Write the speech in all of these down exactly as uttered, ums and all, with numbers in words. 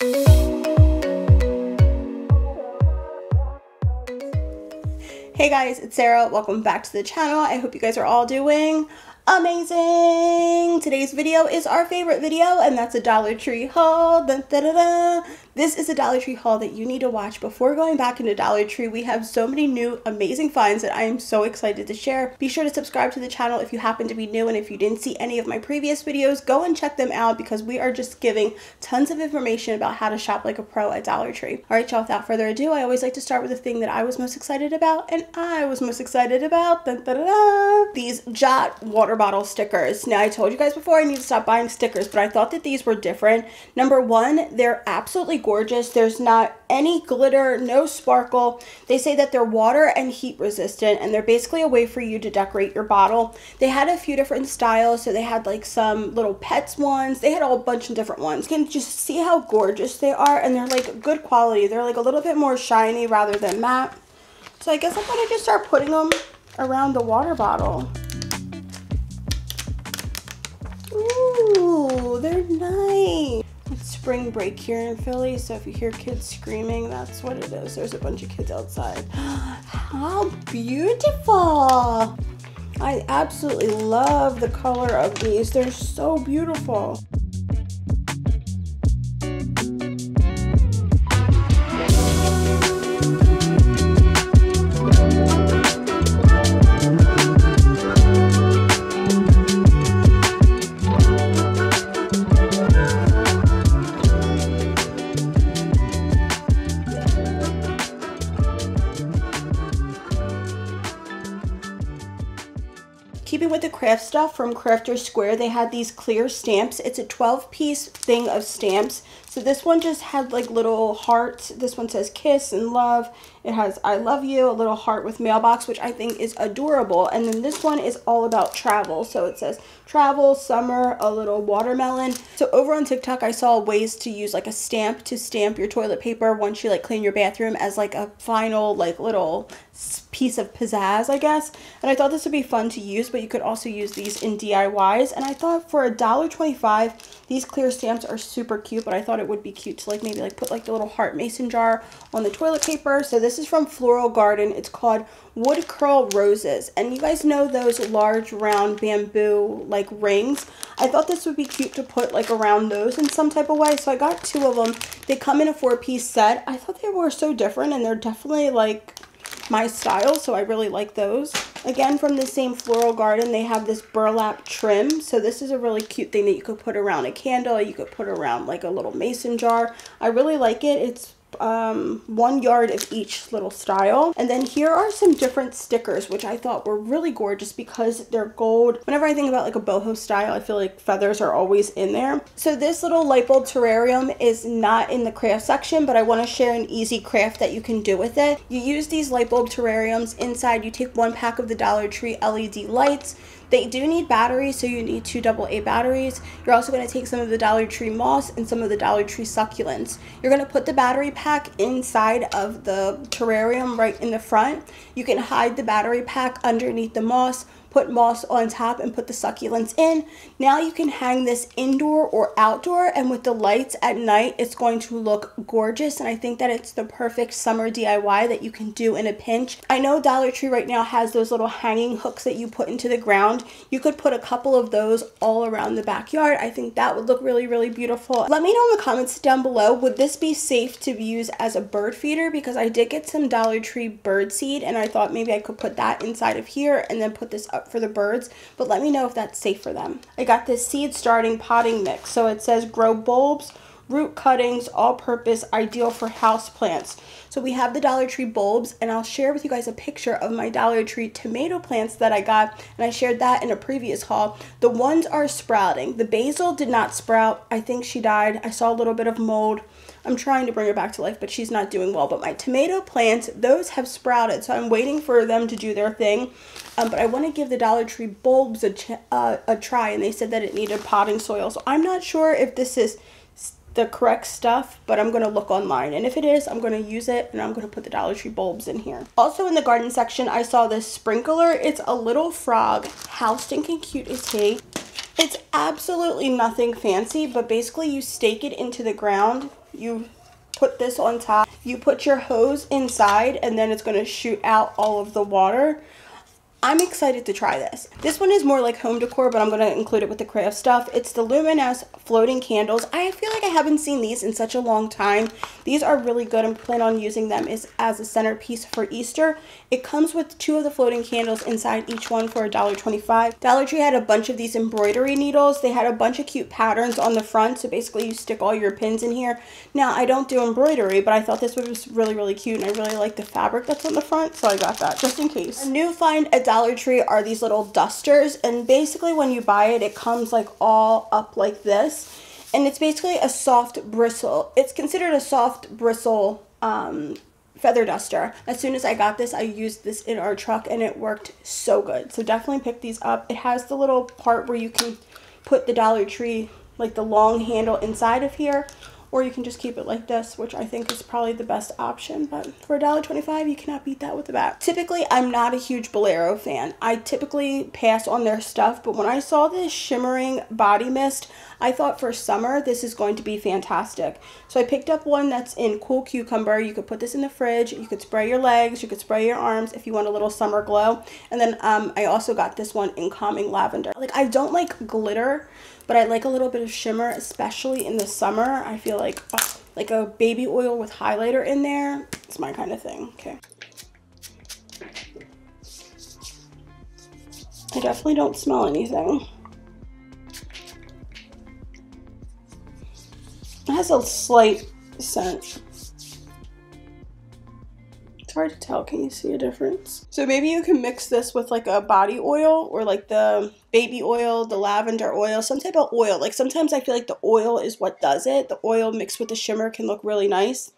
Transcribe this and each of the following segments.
Hey guys, it's Sarah. Welcome back to the channel. I hope you guys are all doing amazing. Today's video is our favorite video, and that's a Dollar Tree haul. Dun, da, da, da. This is a Dollar Tree haul that you need to watch before going back into Dollar Tree. We have so many new amazing finds that I am so excited to share. Be sure to subscribe to the channel if you happen to be new, and if you didn't see any of my previous videos, go and check them out because we are just giving tons of information about how to shop like a pro at Dollar Tree. All right, y'all, without further ado, I always like to start with the thing that I was most excited about, and I was most excited about dun, da, da, da. These Jot water bottle stickers. Now, I told you guys before I need to stop buying stickers, but I thought that these were different. Number one, they're absolutely gorgeous. There's not any glitter, no sparkle. They say that they're water and heat resistant, and they're basically a way for you to decorate your bottle. They had a few different styles, so they had like some little pets ones. They had a whole bunch of different ones. You can just see how gorgeous they are, and they're like good quality. They're like a little bit more shiny rather than matte. So I guess I'm gonna just start putting them around the water bottle. Ooh, they're nice. It's spring break here in Philly, so if you hear kids screaming, that's what it is. There's a bunch of kids outside. How beautiful! I absolutely love the color of these. They're so beautiful. Keeping with the craft stuff from Crafter's Square, they had these clear stamps. It's a twelve piece thing of stamps. So this one just had like little hearts. This one says kiss and love. It has I love you, a little heart with mailbox, which I think is adorable. And then this one is all about travel. So it says travel, summer, a little watermelon. So over on TikTok, I saw ways to use like a stamp to stamp your toilet paper once you like clean your bathroom as like a final like little piece of pizzazz, I guess. And I thought this would be fun to use, but you could also use these in D I Ys. And I thought for a dollar twenty-five, these clear stamps are super cute, but I thought it would be cute to like maybe like put like the little heart mason jar on the toilet paper. So this is from Floral Garden. It's called Wood Curl Roses, and you guys know those large round bamboo like rings. I thought this would be cute to put like around those in some type of way, so I got two of them. They come in a four piece set. I thought they were so different, and they're definitely like my style, so I really like those. Again, from the same Floral Garden, they have this burlap trim. So this is a really cute thing that you could put around a candle. You could put around like a little mason jar. I really like it. It's um one yard of each little style. And then here are some different stickers, which I thought were really gorgeous because they're gold. Whenever I think about like a boho style, I feel like feathers are always in there. So this little light bulb terrarium is not in the craft section, but I want to share an easy craft that you can do with it. You use these light bulb terrariums. Inside, you take one pack of the Dollar Tree L E D lights. They do need batteries, so you need two double A batteries. You're also going to take some of the Dollar Tree moss and some of the Dollar Tree succulents. You're going to put the battery pack inside of the terrarium right in the front. You can hide the battery pack underneath the moss, put moss on top, and put the succulents in. Now you can hang this indoor or outdoor, and with the lights at night, it's going to look gorgeous, and I think that it's the perfect summer D I Y that you can do in a pinch. I know Dollar Tree right now has those little hanging hooks that you put into the ground. You could put a couple of those all around the backyard. I think that would look really, really beautiful. Let me know in the comments down below, would this be safe to use as a bird feeder? Because I did get some Dollar Tree bird seed, and I thought maybe I could put that inside of here and then put this up for the birds, but let me know if that's safe for them. I got this seed starting potting mix. So it says grow bulbs, root cuttings, all-purpose, ideal for house plants. So we have the Dollar Tree bulbs, and I'll share with you guys a picture of my Dollar Tree tomato plants that I got, and I shared that in a previous haul. The ones are sprouting. The basil did not sprout. I think she died. I saw a little bit of mold. I'm trying to bring her back to life, but she's not doing well. But my tomato plants, those have sprouted, so I'm waiting for them to do their thing. Um, but I want to give the Dollar Tree bulbs a, ch uh, a try, and they said that it needed potting soil. So I'm not sure if this is the correct stuff, but I'm going to look online, and if it is, I'm going to use it, and I'm going to put the Dollar Tree bulbs in here. Also in the garden section, I saw this sprinkler. It's a little frog. How stinking cute is he? It's absolutely nothing fancy, but basically you stake it into the ground. you put this on top, you put your hose inside, and then it's going to shoot out all of the water. I'm excited to try this. This one is more like home decor, but I'm going to include it with the craft stuff. It's the Luminous Floating Candles. I feel like I haven't seen these in such a long time. These are really good. I'm planning on using them as, as a centerpiece for Easter. It comes with two of the floating candles inside each one for a dollar twenty-five. Dollar Tree had a bunch of these embroidery needles. They had a bunch of cute patterns on the front, so basically you stick all your pins in here. Now, I don't do embroidery, but I thought this one was really, really cute, and I really like the fabric that's on the front, so I got that just in case. A new find at Dollar Tree are these little dusters, and basically when you buy it, it comes like all up like this, and it's basically a soft bristle. It's considered a soft bristle um, feather duster. As soon as I got this, I used this in our truck, and it worked so good. So definitely pick these up. It has the little part where you can put the Dollar Tree, like the long handle inside of here, or you can just keep it like this, which I think is probably the best option. But for a dollar twenty-five, you cannot beat that with the bag. Typically, I'm not a huge Bolero fan. I typically pass on their stuff, but when I saw this shimmering body mist, I thought for summer, this is going to be fantastic. So I picked up one that's in Cool Cucumber. You could put this in the fridge. You could spray your legs. You could spray your arms if you want a little summer glow. And then um, I also got this one in Calming Lavender. Like, I don't like glitter, but I like a little bit of shimmer, especially in the summer. I feel like, oh, like a baby oil with highlighter in there. It's my kind of thing. Okay. I definitely don't smell anything. It has a slight scent. It's hard to tell. Can you see a difference? So maybe you can mix this with like a body oil or like the baby oil, the lavender oil, some type of oil. Like sometimes I feel like the oil is what does it. The oil mixed with the shimmer can look really nice.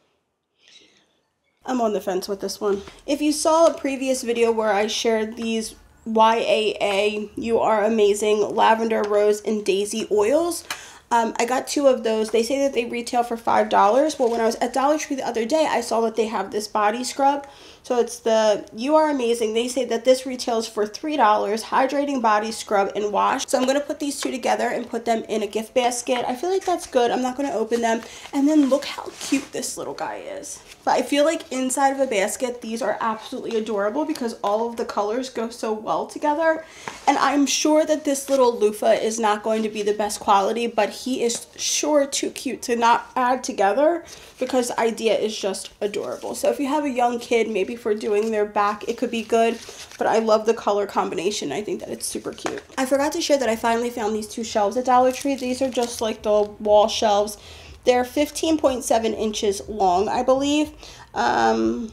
I'm on the fence with this one. If you saw a previous video where I shared these Y A A, You Are Amazing, Lavender, Rose, and Daisy oils, Um, I got two of those. They say that they retail for five dollars. Well, when I was at Dollar Tree the other day, I saw that they have this body scrub. So it's the You Are Amazing. They say that this retails for three dollars, hydrating body scrub and wash. So I'm going to put these two together and put them in a gift basket. I feel like that's good. I'm not going to open them. And then look how cute this little guy is. But I feel like inside of a basket, these are absolutely adorable because all of the colors go so well together. And I'm sure that this little loofah is not going to be the best quality, but he is sure too cute to not add together because the idea is just adorable. So if you have a young kid, maybe for doing their back, it could be good, but I love the color combination. I think that it's super cute. I forgot to share that I finally found these two shelves at Dollar Tree. These are just like the wall shelves. They're fifteen point seven inches long, I believe. Um,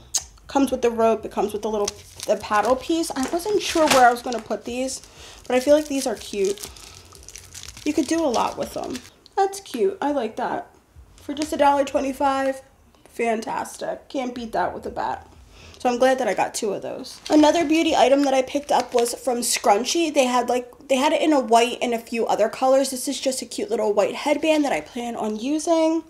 comes with the rope. It comes with the little the paddle piece. I wasn't sure where I was going to put these, but I feel like these are cute. You could do a lot with them. That's cute. I like that. For just a dollar twenty-five, fantastic. Can't beat that with a bat. So I'm glad that I got two of those. Another beauty item that I picked up was from Scrunchie. They had like they had it in a white and a few other colors. This is just a cute little white headband that I plan on using.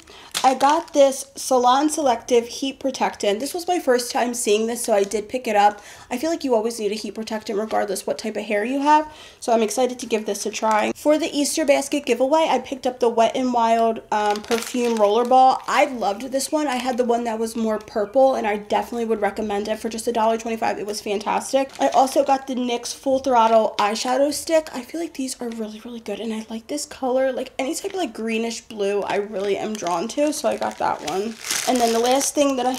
I got this Salon Selective Heat Protectant. This was my first time seeing this, so I did pick it up. I feel like you always need a heat protectant regardless what type of hair you have, so I'm excited to give this a try. For the Easter basket giveaway, I picked up the Wet n Wild um, Perfume Rollerball. I loved this one. I had the one that was more purple, and I definitely would recommend it. For just a dollar twenty-five, it was fantastic. I also got the N Y X Full Throttle Eyeshadow Stick. I feel like these are really, really good, and I like this color. Like any type of like greenish blue, I really am drawn to, so I got that one. And then the last thing that I,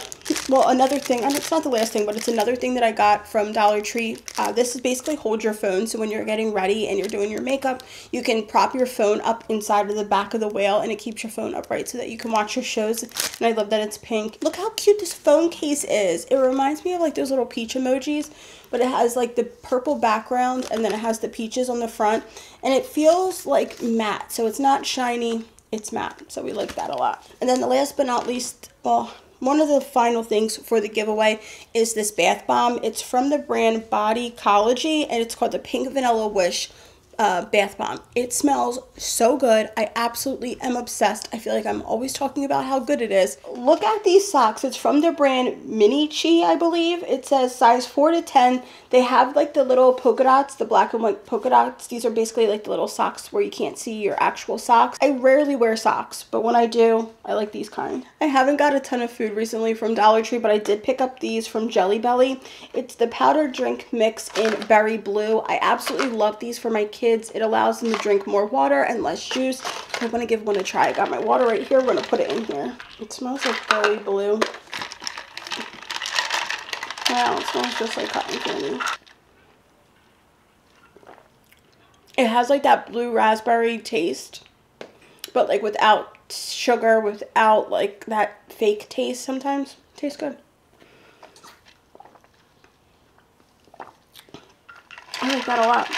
well, another thing, and it's not the last thing, but it's another thing that I got from Dollar Tree. Uh, this is basically hold your phone, so when you're getting ready and you're doing your makeup, you can prop your phone up inside of the back of the whale, and it keeps your phone upright so that you can watch your shows, and I love that it's pink. Look how cute this phone case is. It reminds me of like those little peach emojis, but it has like the purple background, and then it has the peaches on the front, and it feels like matte, so it's not shiny, it's matte, so we like that a lot. And then the last but not least, well, one of the final things for the giveaway is this bath bomb. It's from the brand Bodycology, and it's called the Pink Vanilla Wish. uh, bath bomb. It smells so good. I absolutely am obsessed. I feel like I'm always talking about how good it is. Look at these socks. It's from their brand Mini Chi, I believe. It says size four to ten. They have like the little polka dots, the black and white polka dots. These are basically like the little socks where you can't see your actual socks. I rarely wear socks, but when I do, I like these kind. I haven't got a ton of food recently from Dollar Tree, but I did pick up these from Jelly Belly. It's the powdered drink mix in berry blue. I absolutely love these for my kids. It allows them to drink more water and less juice. I want to give one a try. I got my water right here. We're going to put it in here. It smells like berry blue. Wow, it smells just like cotton candy. It has like that blue raspberry taste, but like without sugar, without like that fake taste sometimes. It tastes good. I like that a lot.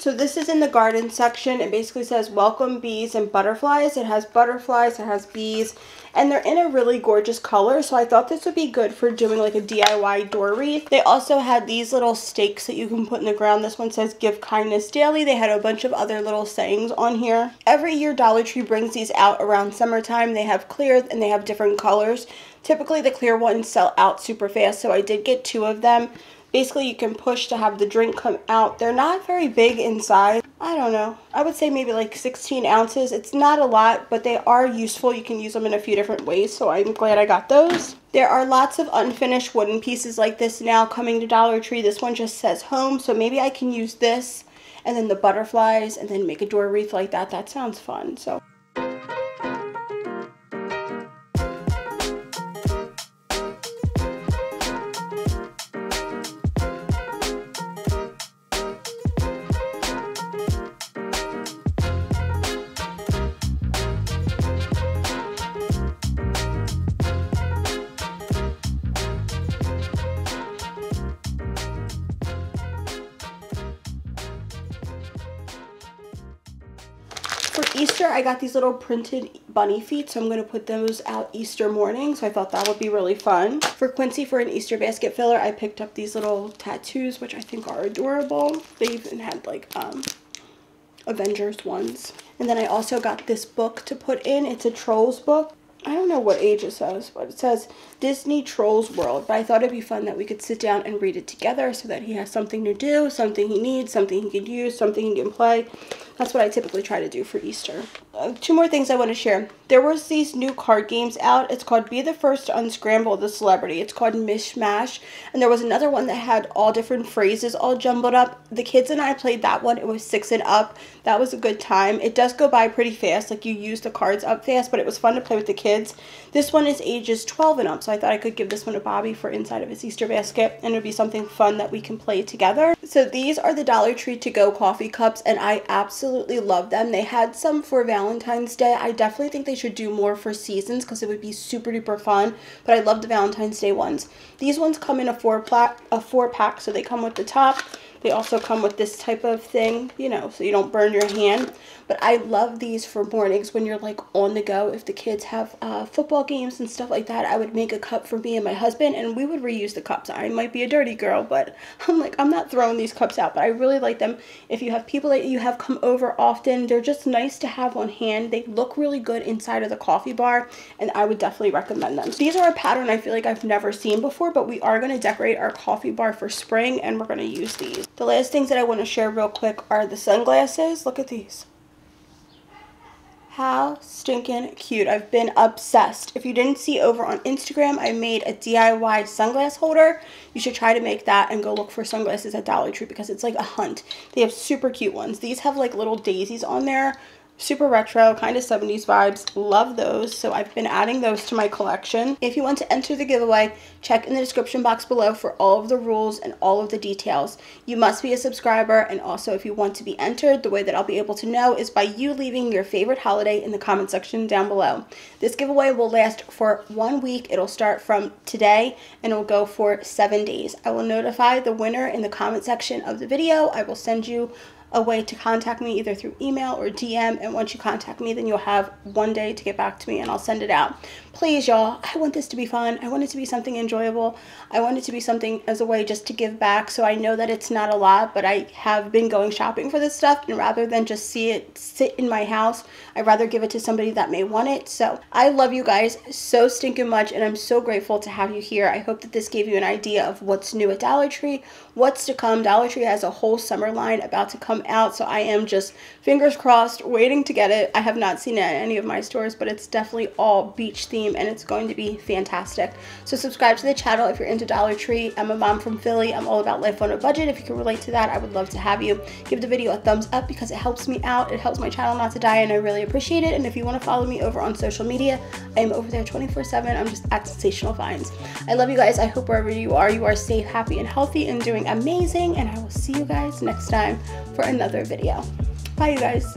So this is in the garden section. It basically says welcome bees and butterflies. It has butterflies, it has bees, and they're in a really gorgeous color, so I thought this would be good for doing like a D I Y door wreath. They also had these little stakes that you can put in the ground. This one says, give kindness daily. They had a bunch of other little sayings on here. Every year, Dollar Tree brings these out around summertime. They have clear and they have different colors. Typically, the clear ones sell out super fast, so I did get two of them. Basically, you can push to have the drink come out. They're not very big in size. I don't know. I would say maybe like sixteen ounces. It's not a lot, but they are useful. You can use them in a few different ways, so I'm glad I got those. There are lots of unfinished wooden pieces like this now coming to Dollar Tree. This one just says home, so maybe I can use this and then the butterflies and then make a door wreath like that. That sounds fun, so. Easter, I got these little printed bunny feet, so I'm going to put those out Easter morning, so I thought that would be really fun. For Quincy, for an Easter basket filler, I picked up these little tattoos, which I think are adorable. They even had, like, um, Avengers ones. And then I also got this book to put in. It's a Trolls book. I don't know what age it says, but it says Disney Trolls World, but I thought it'd be fun that we could sit down and read it together so that he has something to do, something he needs, something he can use, something he can play. That's what I typically try to do for Easter. Uh, two more things I want to share. There was these new card games out. It's called Be the First to Unscramble the Celebrity. It's called Mishmash. And there was another one that had all different phrases all jumbled up. The kids and I played that one. It was six and up. That was a good time. It does go by pretty fast. Like, you use the cards up fast, but it was fun to play with the kids. This one is ages twelve and up, so I thought I could give this one to Bobby for inside of his Easter basket, and it would be something fun that we can play together. So these are the Dollar Tree to-go coffee cups, and I absolutely Absolutely love them. They had some for Valentine's Day. I definitely think they should do more for seasons because it would be super duper fun, but I love the Valentine's Day ones. These ones come in a four pack, a four pack, so they come with the top. They also come with this type of thing, you know, so you don't burn your hand. But I love these for mornings when you're like on the go. If the kids have uh, football games and stuff like that, I would make a cup for me and my husband, and we would reuse the cups. I might be a dirty girl, but I'm like, I'm not throwing these cups out. But I really like them. If you have people that you have come over often, they're just nice to have on hand. They look really good inside of the coffee bar, and I would definitely recommend them. These are a pattern I feel like I've never seen before, but we are going to decorate our coffee bar for spring, and we're going to use these. The last things that I want to share real quick are the sunglasses. Look at these. How stinking cute. I've been obsessed. If you didn't see over on Instagram, I made a D I Y sunglass holder. You should try to make that and go look for sunglasses at Dollar Tree because it's like a hunt. They have super cute ones. These have like little daisies on there. Super retro, kind of seventies vibes. Love those, so I've been adding those to my collection. If you want to enter the giveaway, check in the description box below for all of the rules and all of the details. You must be a subscriber, and also if you want to be entered, the way that I'll be able to know is by you leaving your favorite holiday in the comment section down below. This giveaway will last for one week. It'll start from today, and it will go for seven days. I will notify the winner in the comment section of the video. I will send you a way to contact me either through email or D M, and once you contact me, then you'll have one day to get back to me and I'll send it out. Please, y'all, I want this to be fun. I want it to be something enjoyable. I want it to be something as a way just to give back. So I know that it's not a lot, but I have been going shopping for this stuff, and rather than just see it sit in my house, I'd rather give it to somebody that may want it. So I love you guys so stinking much, and I'm so grateful to have you here. I hope that this gave you an idea of what's new at Dollar Tree, what's to come. Dollar Tree has a whole summer line about to come out, so I am just fingers crossed waiting to get it. I have not seen it at any of my stores, but it's definitely all beach theme, and it's going to be fantastic. So subscribe to the channel if you're into Dollar Tree. I'm a mom from Philly. I'm all about life on a budget. If you can relate to that, I would love to have you. Give the video a thumbs up because it helps me out. It helps my channel not to die, and I really appreciate it. And if you want to follow me over on social media, I am over there twenty-four seven. I'm just at Sensational Finds. I love you guys. I hope wherever you are, you are safe, happy, and healthy, and doing amazing. And I will see you guys next time for another video. Bye, you guys.